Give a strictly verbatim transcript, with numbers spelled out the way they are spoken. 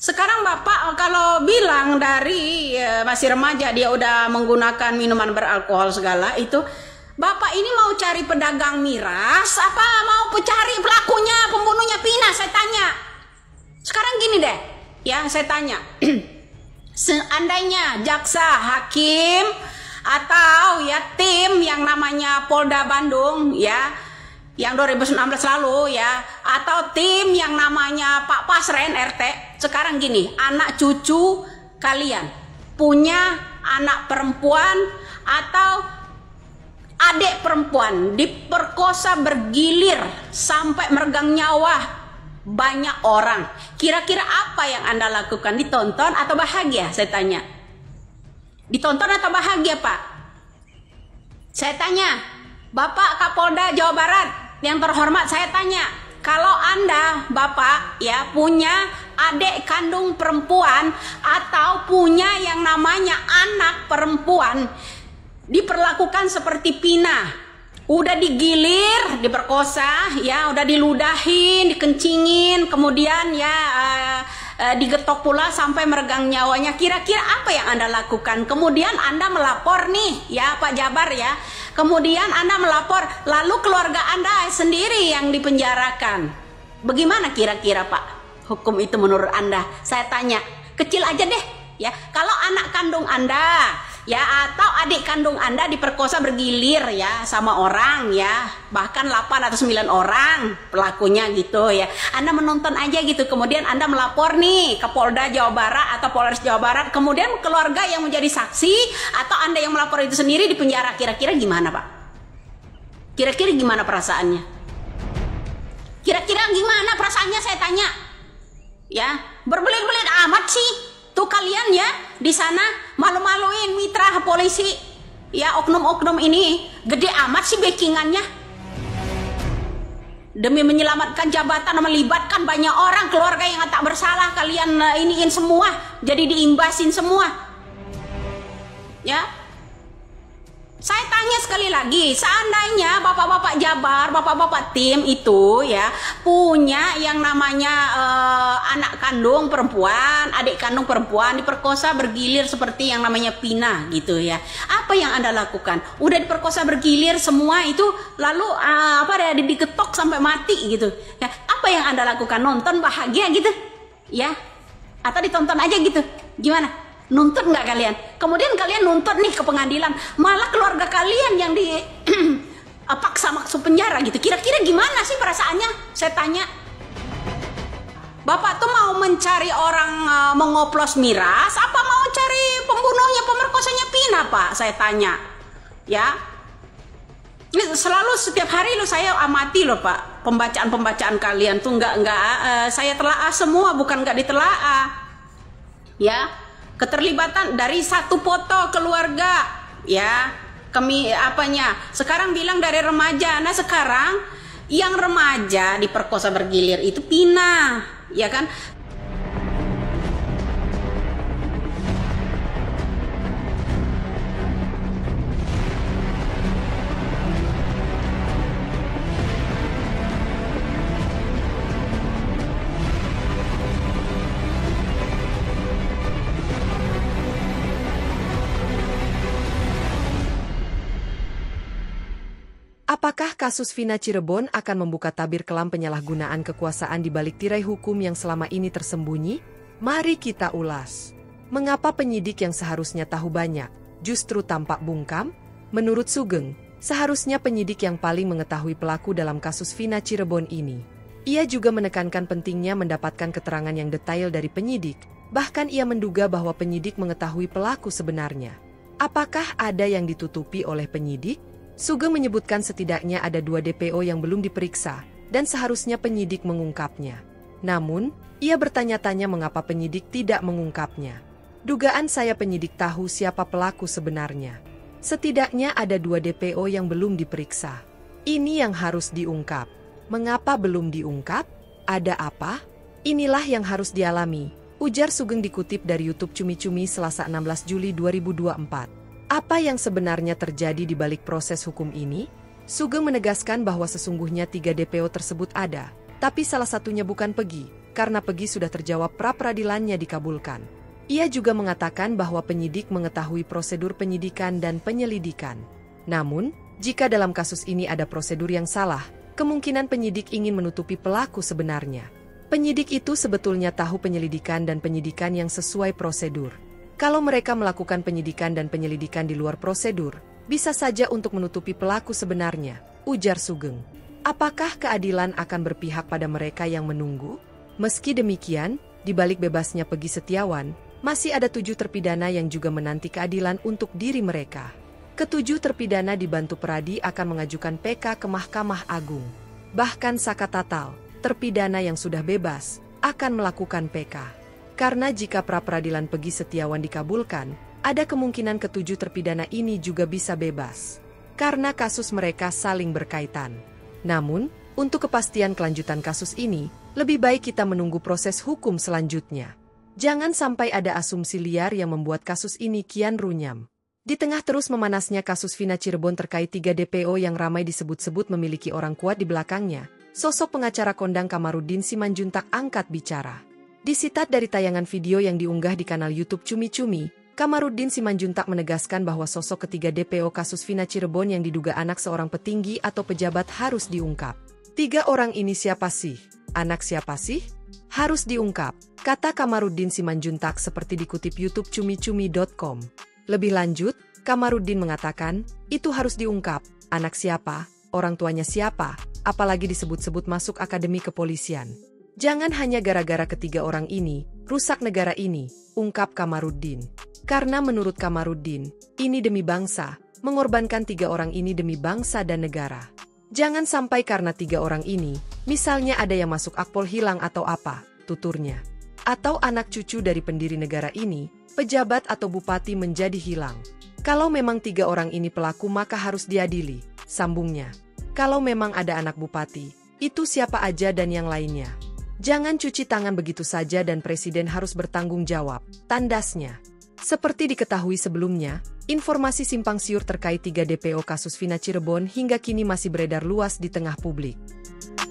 Sekarang Bapak kalau bilang dari e, masih remaja dia udah menggunakan minuman beralkohol segala itu, Bapak ini mau cari pedagang miras apa mau cari pelakunya, pembunuhnya Pina? Saya tanya. Sekarang gini deh, ya saya tanya. Seandainya jaksa, hakim atau ya tim yang namanya Polda Bandung ya, yang dua ribu enam belas lalu ya, atau tim yang namanya Pak Pasren R T, sekarang gini, anak cucu kalian punya anak perempuan atau adik perempuan diperkosa bergilir sampai meregang nyawa banyak orang, kira-kira apa yang Anda lakukan? Ditonton atau bahagia? Saya tanya, ditonton atau bahagia Pak? Saya tanya, Bapak Kapolda Jawa Barat yang terhormat, saya tanya, kalau Anda Bapak ya punya adik kandung perempuan atau punya yang namanya anak perempuan diperlakukan seperti Pina, udah digilir, diperkosa ya, udah diludahin, dikencingin, kemudian ya uh, uh, digetok pula sampai meregang nyawanya, kira-kira apa yang Anda lakukan? Kemudian Anda melapor nih ya Pak Jabar ya. Kemudian Anda melapor, lalu keluarga Anda sendiri yang dipenjarakan. Bagaimana kira-kira Pak hukum itu menurut Anda? Saya tanya, kecil aja deh ya. Kalau anak kandung Anda ya atau adik kandung Anda diperkosa bergilir ya sama orang ya, bahkan delapan atau sembilan orang pelakunya gitu ya. Anda menonton aja gitu, kemudian Anda melapor nih ke Polda Jawa Barat atau Polres Jawa Barat, kemudian keluarga yang menjadi saksi atau Anda yang melapor itu sendiri dipenjara, kira-kira gimana Pak? Kira-kira gimana perasaannya? Kira-kira gimana perasaannya, saya tanya. Ya, berbelit-belit amat sih tuh kalian ya di sana, malu-maluin mitra polisi ya, oknum-oknum ini gede amat sih backingannya demi menyelamatkan jabatan, melibatkan banyak orang, keluarga yang tak bersalah kalian uh, iniin semua, jadi diimbasin semua ya. Saya tanya sekali lagi, seandainya bapak-bapak Jabar, bapak-bapak tim itu ya punya yang namanya uh, anak kandung perempuan, adik kandung perempuan diperkosa bergilir seperti yang namanya Pina gitu ya, apa yang Anda lakukan? Udah diperkosa bergilir semua itu, lalu uh, apa ya, diketok sampai mati gitu ya, apa yang Anda lakukan? Nonton bahagia gitu ya, atau ditonton aja gitu? Gimana? Nuntut nggak kalian? Kemudian kalian nuntut nih ke pengadilan, malah keluarga kalian yang di paksa masuk penjara gitu. Kira-kira gimana sih perasaannya? Saya tanya. Bapak tuh mau mencari orang uh, mengoplos miras, apa mau cari pembunuhnya, pemerkosanya Pina Pak? Saya tanya. Ya. Ini selalu setiap hari lo saya amati loh Pak, pembacaan-pembacaan kalian tuh nggak nggak uh, saya telaah semua, bukan nggak ditelaah. Ya. Keterlibatan dari satu foto keluarga ya, kemi apanya sekarang bilang dari remaja. Nah sekarang yang remaja diperkosa bergilir itu Pina ya kan. Apakah kasus Vina Cirebon akan membuka tabir kelam penyalahgunaan kekuasaan di balik tirai hukum yang selama ini tersembunyi? Mari kita ulas. Mengapa penyidik yang seharusnya tahu banyak, justru tampak bungkam? Menurut Sugeng, seharusnya penyidik yang paling mengetahui pelaku dalam kasus Vina Cirebon ini. Ia juga menekankan pentingnya mendapatkan keterangan yang detail dari penyidik, bahkan ia menduga bahwa penyidik mengetahui pelaku sebenarnya. Apakah ada yang ditutupi oleh penyidik? Sugeng menyebutkan setidaknya ada dua D P O yang belum diperiksa, dan seharusnya penyidik mengungkapnya. Namun, ia bertanya-tanya mengapa penyidik tidak mengungkapnya. Dugaan saya penyidik tahu siapa pelaku sebenarnya. Setidaknya ada dua D P O yang belum diperiksa. Ini yang harus diungkap. Mengapa belum diungkap? Ada apa? Inilah yang harus dialami, ujar Sugeng dikutip dari YouTube Cumi-Cumi Selasa enam belas Juli dua ribu dua puluh empat. Apa yang sebenarnya terjadi di balik proses hukum ini? Sugeng menegaskan bahwa sesungguhnya tiga D P O tersebut ada, tapi salah satunya bukan Pegi. karena Pegi sudah terjawab pra-peradilannya dikabulkan. Ia juga mengatakan bahwa penyidik mengetahui prosedur penyidikan dan penyelidikan. Namun, jika dalam kasus ini ada prosedur yang salah, kemungkinan penyidik ingin menutupi pelaku sebenarnya. Penyidik itu sebetulnya tahu penyelidikan dan penyidikan yang sesuai prosedur. Kalau mereka melakukan penyidikan dan penyelidikan di luar prosedur, bisa saja untuk menutupi pelaku sebenarnya, ujar Sugeng. Apakah keadilan akan berpihak pada mereka yang menunggu? Meski demikian, di balik bebasnya Pegi Setiawan, masih ada tujuh terpidana yang juga menanti keadilan untuk diri mereka. Ketujuh terpidana dibantu Peradi akan mengajukan P K ke Mahkamah Agung. Bahkan Saka Tatal, terpidana yang sudah bebas, akan melakukan P K. Karena jika pra-peradilan Pegi Setiawan dikabulkan, ada kemungkinan ketujuh terpidana ini juga bisa bebas. Karena kasus mereka saling berkaitan. Namun, untuk kepastian kelanjutan kasus ini, lebih baik kita menunggu proses hukum selanjutnya. Jangan sampai ada asumsi liar yang membuat kasus ini kian runyam. Di tengah terus memanasnya kasus Vina Cirebon terkait tiga D P O yang ramai disebut-sebut memiliki orang kuat di belakangnya, sosok pengacara kondang Kamaruddin Simanjuntak angkat bicara. Disitat dari tayangan video yang diunggah di kanal YouTube Cumi Cumi, Kamaruddin Simanjuntak menegaskan bahwa sosok ketiga D P O kasus Vina Cirebon yang diduga anak seorang petinggi atau pejabat harus diungkap. Tiga orang ini siapa sih? Anak siapa sih? Harus diungkap, kata Kamaruddin Simanjuntak seperti dikutip YouTube cumi cumi dot com. Lebih lanjut, Kamaruddin mengatakan, itu harus diungkap, anak siapa, orang tuanya siapa, apalagi disebut-sebut masuk Akademi Kepolisian. Jangan hanya gara-gara ketiga orang ini, rusak negara ini, ungkap Kamaruddin. Karena menurut Kamaruddin, ini demi bangsa, mengorbankan tiga orang ini demi bangsa dan negara. Jangan sampai karena tiga orang ini, misalnya ada yang masuk akpol hilang atau apa, tuturnya. Atau anak cucu dari pendiri negara ini, pejabat atau bupati menjadi hilang. Kalau memang tiga orang ini pelaku maka harus diadili, sambungnya. Kalau memang ada anak bupati, itu siapa aja dan yang lainnya. Jangan cuci tangan begitu saja dan presiden harus bertanggung jawab, tandasnya. Seperti diketahui sebelumnya, informasi simpang siur terkait tiga D P O kasus Vina Cirebon hingga kini masih beredar luas di tengah publik.